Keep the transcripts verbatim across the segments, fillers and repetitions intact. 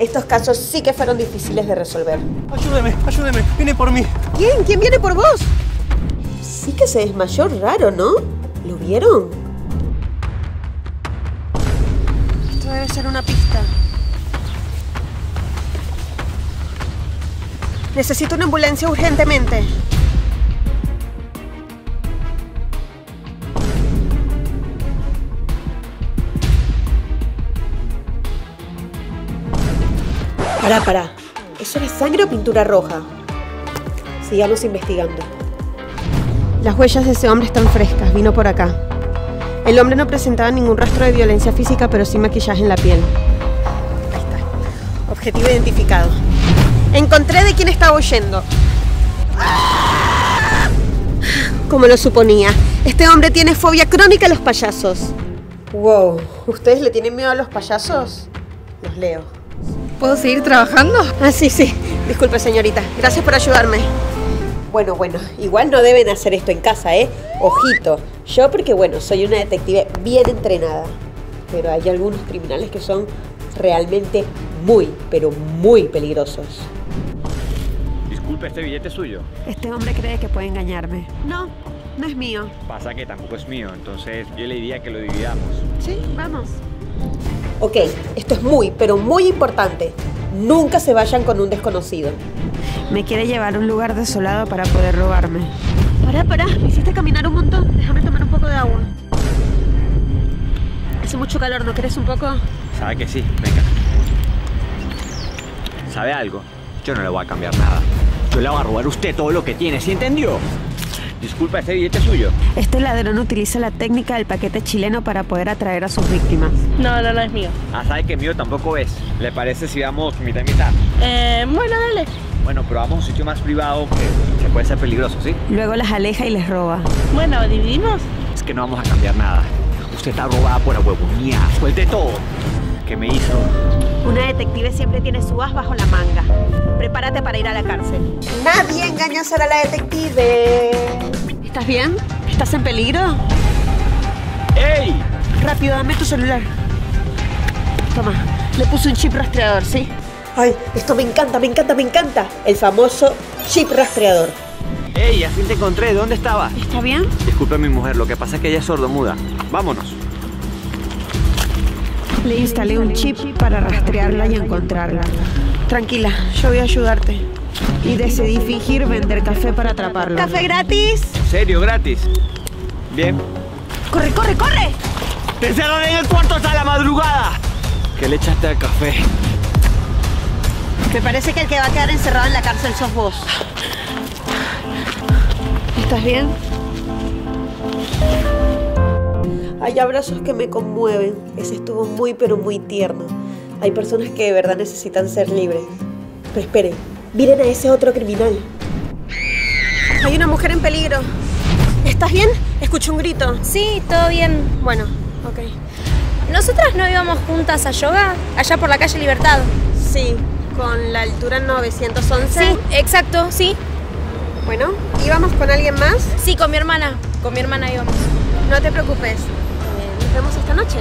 Estos casos sí que fueron difíciles de resolver. Ayúdeme, ayúdeme, viene por mí. ¿Quién? ¿Quién viene por vos? Sí que se desmayó raro, ¿no? ¿Lo vieron? Esto debe ser una pista. Necesito una ambulancia urgentemente. Pará, pará. ¿Eso era sangre o pintura roja? Sigamos investigando. Las huellas de ese hombre están frescas. Vino por acá. El hombre no presentaba ningún rastro de violencia física, pero sí maquillaje en la piel. Ahí está. Objetivo identificado. Encontré de quién estaba huyendo. Como lo suponía, este hombre tiene fobia crónica a los payasos. Wow, ¿ustedes le tienen miedo a los payasos? Los leo. ¿Puedo seguir trabajando? Ah, sí, sí. Disculpe, señorita. Gracias por ayudarme. Bueno, bueno, igual no deben hacer esto en casa, ¿eh? Ojito. Yo porque, bueno, soy una detective bien entrenada. Pero hay algunos criminales que son realmente muy, pero muy peligrosos. Disculpe, ¿este billete es suyo? Este hombre cree que puede engañarme. No, no es mío. Pasa que tampoco es mío, entonces yo le diría que lo dividamos. Sí, vamos. Ok, esto es muy, pero muy importante. Nunca se vayan con un desconocido. Me quiere llevar a un lugar desolado para poder robarme. Pará, pará, me hiciste caminar un montón. Déjame tomar un poco de agua. Hace mucho calor, ¿no querés un poco? Sabe que sí, venga. ¿Sabe algo? Yo no le voy a cambiar nada. Yo le voy a robar a usted todo lo que tiene, ¿sí entendió? Disculpa, ¿este billete es suyo? Este ladrón utiliza la técnica del paquete chileno para poder atraer a sus víctimas. No, no, no es mío. Ah, ¿sabe que mío tampoco es? ¿Le parece si vamos mitad y mitad? Eh, bueno, dale. Bueno, pero vamos a un sitio más privado que se puede ser peligroso, ¿sí? Luego las aleja y les roba. Bueno, ¿dividimos? Es que no vamos a cambiar nada. Usted está robada por la huevonía. Suelte todo. ¿Qué me hizo? Una detective siempre tiene su as bajo la manga. Prepárate para ir a la cárcel. Nadie engañó a Sara la detective. ¿Estás bien? ¿Estás en peligro? ¡Ey! Rápido, dame tu celular. Toma, le puse un chip rastreador, ¿sí? Ay, esto me encanta, me encanta, me encanta. El famoso chip rastreador. Ey, al fin te encontré. ¿Dónde estabas? ¿Está bien? Disculpe, mi mujer, lo que pasa es que ella es sordomuda. Vámonos. Le instalé un chip para rastrearla y encontrarla. Tranquila, yo voy a ayudarte. Y decidí fingir vender café para atraparlo. ¿Café gratis? ¿En serio, gratis? Bien. ¡Corre, corre, corre! ¡Te encerraré en el cuarto hasta la madrugada! ¿Qué le echaste al café? Me parece que el que va a quedar encerrado en la cárcel sos vos. ¿Estás bien? Hay abrazos que me conmueven. Ese estuvo muy, pero muy tierno. Hay personas que de verdad necesitan ser libres. Pero esperen, miren a ese otro criminal. Hay una mujer en peligro. ¿Estás bien? Escuché un grito. Sí, todo bien. Bueno, ok. ¿Nosotras no íbamos juntas a yoga? Allá por la calle Libertad. Sí, con la altura novecientos once. Sí, exacto, sí. Bueno, ¿íbamos con alguien más? Sí, con mi hermana. Con mi hermana íbamos. No te preocupes. Nos vemos esta noche.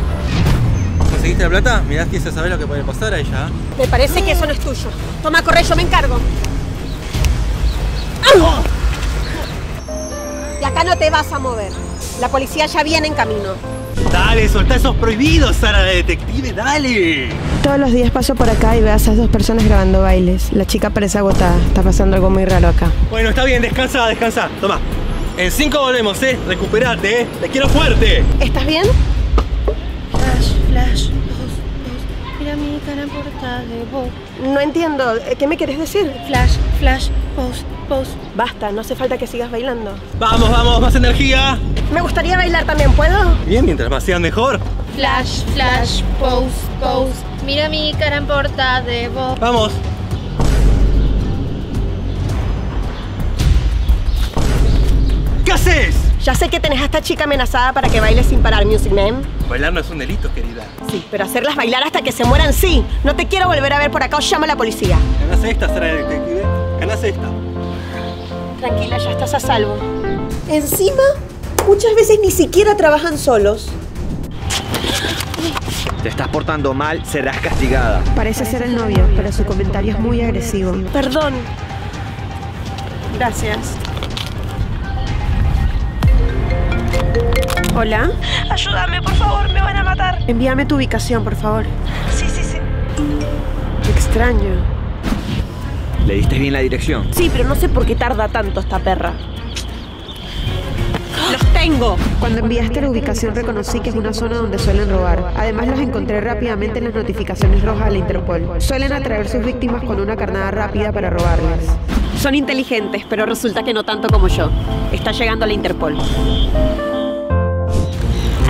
¿Conseguiste la plata? Mirá, quise saber lo que puede pasar a ella. Me parece que eso no es tuyo. Toma, corre, yo me encargo. ¡Oh! De acá no te vas a mover. La policía ya viene en camino. Dale, soltá esos prohibidos, Sara la detective, dale. Todos los días paso por acá y veo a esas dos personas grabando bailes. La chica parece agotada. Está pasando algo muy raro acá. Bueno, está bien, descansa, descansa. Toma. En cinco volvemos, ¿eh? Recuperate, ¿eh? Te quiero fuerte. ¿Estás bien? Flash, flash, dos, dos. Mira mi cara portada de vos. No entiendo. ¿Qué me querés decir? Flash, flash, post, post. Basta, no hace falta que sigas bailando. Vamos, vamos, más energía. Me gustaría bailar también, ¿puedo? Bien, mientras más sean mejor. Flash, flash, post, post. Mira mi cara portada de vos. Vamos. ¿Qué haces? Ya sé que tenés a esta chica amenazada para que baile sin parar, Music Man. Bailar no es un delito, querida. Sí, pero hacerlas bailar hasta que se mueran, sí. No te quiero volver a ver por acá o llamo a la policía. Ganás esta, Sara la detective. Ganás esta. Tranquila, ya estás a salvo. Encima, muchas veces ni siquiera trabajan solos. Te estás portando mal, serás castigada. Parece ser el novio, pero su comentario es muy agresivo. Perdón. Gracias. Hola. Ayúdame, por favor, me van a matar. Envíame tu ubicación, por favor. Sí, sí, sí. Qué extraño. ¿Le diste bien la dirección? Sí, pero no sé por qué tarda tanto esta perra. ¡Los tengo! Cuando enviaste la ubicación reconocí que es una zona donde suelen robar. Además los encontré rápidamente en las notificaciones rojas de la Interpol. Suelen atraer sus víctimas con una carnada rápida para robarlas. Son inteligentes, pero resulta que no tanto como yo. Está llegando a la Interpol.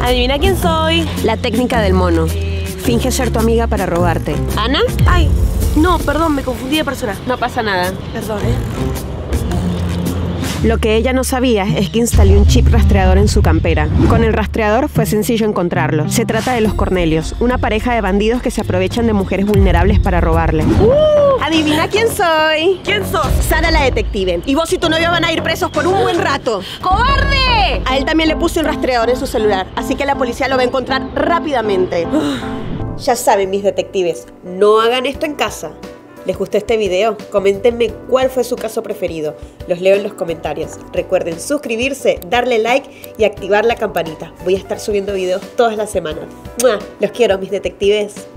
¿Adivina quién soy? La técnica del mono. Finge ser tu amiga para robarte. ¿Ana? Ay, no, perdón, me confundí de persona. No pasa nada. Perdón, ¿eh? Lo que ella no sabía es que instalé un chip rastreador en su campera. Con el rastreador fue sencillo encontrarlo. Se trata de los Cornelios, una pareja de bandidos que se aprovechan de mujeres vulnerables para robarle. Uh, ¿Adivina quién soy? ¿Quién sos? Sara la Detective. Y vos y tu novio van a ir presos por un buen rato. ¡Cobarde! A él también le puse un rastreador en su celular, así que la policía lo va a encontrar rápidamente. Uh. Ya saben, mis detectives, no hagan esto en casa. ¿Les gustó este video? Coméntenme cuál fue su caso preferido. Los leo en los comentarios. Recuerden suscribirse, darle like y activar la campanita. Voy a estar subiendo videos todas las semanas. ¡Mua! Los quiero, mis detectives.